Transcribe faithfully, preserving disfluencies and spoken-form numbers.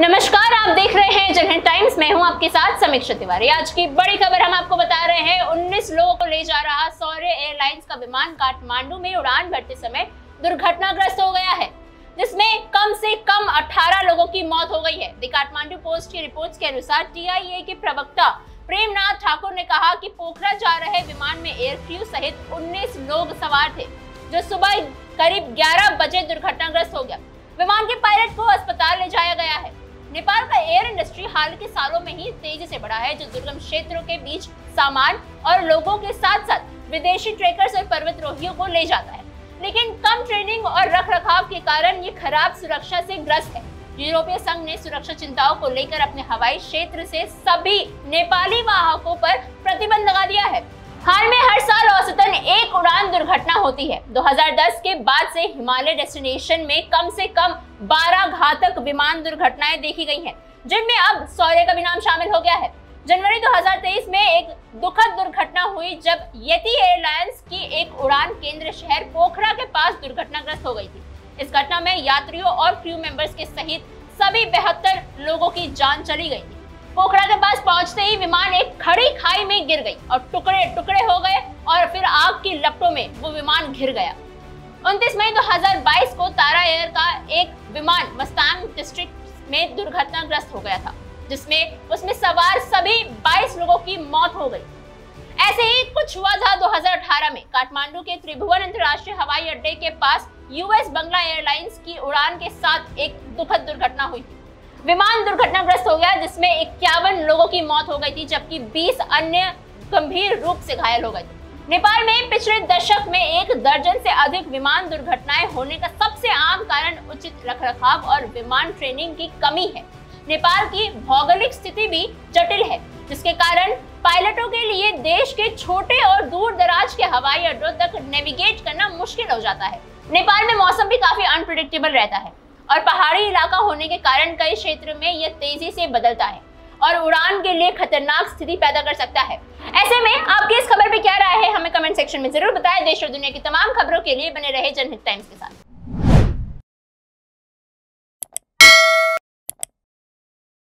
नमस्कार, आप देख रहे हैं जनहित टाइम्स। मैं हूं आपके साथ समीक्षा तिवारी। आज की बड़ी खबर हम आपको बता रहे हैं, उन्नीस लोगों को ले जा रहा सौरे एयरलाइंस का विमान काठमांडू में उड़ान भरते समय दुर्घटनाग्रस्त हो गया है, जिसमें कम से कम अठारह लोगों की मौत हो गई है। द काठमांडू पोस्ट की रिपोर्ट के अनुसार टी आई ए के प्रवक्ता प्रेमनाथ ठाकुर ने कहा कि पोखरा जा रहे विमान में एयर क्रू सहित उन्नीस लोग सवार थे, जो सुबह करीब ग्यारह बजे दुर्घटनाग्रस्त हो गया। विमान के पायलट को अस्पताल ले जाया गया है। नेपाल का एयर इंडस्ट्री हाल के सालों में ही तेजी से बढ़ा है, जो दुर्गम क्षेत्रों के बीच सामान और लोगों के साथ साथ विदेशी ट्रेकर्स और पर्वतरोहियों को ले जाता है, लेकिन कम ट्रेनिंग और रखरखाव के कारण ये खराब सुरक्षा से ग्रस्त है। यूरोपीय संघ ने सुरक्षा चिंताओं को लेकर अपने हवाई क्षेत्र से सभी नेपाली वाहकों पर प्रतिबंध लगा दिया है। हाल में हर साल औसतन एक उड़ान दुर्घटना होती है। दो हज़ार दस के बाद से हिमालय डेस्टिनेशन में कम से कम बारह घातक विमान दुर्घटनाएं देखी गई हैं, जिनमें अब सौरे का भी नाम शामिल हो गया है। जनवरी दो हज़ार तेईस में एक दुखद दुर्घटना हुई, जब येटी एयरलाइंस की एक उड़ान केंद्र शहर पोखरा के पास दुर्घटनाग्रस्त हो गई थी। इस घटना में यात्रियों और क्रू मेंबर्स के सहित सभी बहत्तर लोगों की जान चली गई थी। पोखरा के पास पहुंचते ही विमान एक खड़ी खाई में गिर गई और टुकड़े टुकड़े हो गए, और फिर आग की लपटों में वो विमान घिर गया। उनतीस मई दो हज़ार बाईस को तारा एयर का एक विमान मस्तान डिस्ट्रिक्ट में दुर्घटनाग्रस्त हो गया था, जिसमें उसमें सवार सभी बाईस लोगों की मौत हो गई। ऐसे ही कुछ हुआ था दो हज़ार अठारह में काठमांडू के त्रिभुवन अंतरराष्ट्रीय हवाई अड्डे के पास यूएस बंगला एयरलाइंस की उड़ान के साथ एक दुखद दुर्घटना हुई। विमान दुर्घटनाग्रस्त हो गया, जिसमें इक्यावन लोगों की मौत हो गई थी, जबकि बीस अन्य गंभीर रूप से घायल हो गए थे। नेपाल में पिछले दशक में एक दर्जन से अधिक विमान दुर्घटनाएं होने का सबसे आम कारण उचित रखरखाव और विमान ट्रेनिंग की कमी है। नेपाल की भौगोलिक स्थिति भी जटिल है, जिसके कारण पायलटों के लिए देश के छोटे और दूर दराज के हवाई अड्डों तक नेविगेट करना मुश्किल हो जाता है। नेपाल में मौसम भी काफी अनप्रेडिक्टेबल रहता है, और पहाड़ी इलाका होने के कारण कई क्षेत्र में यह तेजी से बदलता है और उड़ान के लिए खतरनाक स्थिति पैदा कर सकता है। ऐसे में आपकी इस खबर पे क्या राय है, हमें कमेंट सेक्शन में जरूर बताएं। देश और दुनिया की तमाम खबरों के लिए बने रहे जनहित टाइम्स के साथ।